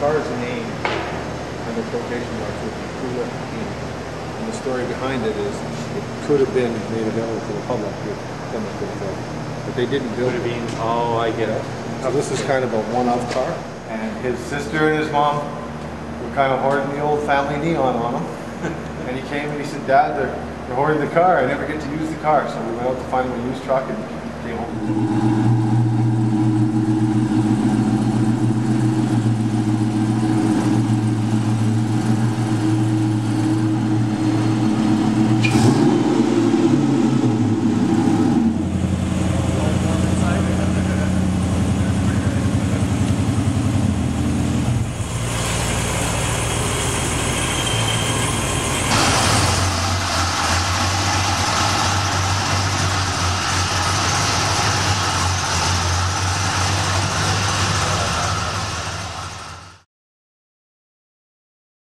car's name and the quotation marks would be Kula Inc. And the story behind it is it could have been made available to the public if someone could have built it. But they didn't build it. Oh, I get it. Now this is kind of a one-off car. And his sister and his mom were kind of hoarding the old family neon on him. And he came and he said, Dad, they're hoarding the car. I never get to use the car. So we went out to find him a used truck and came home.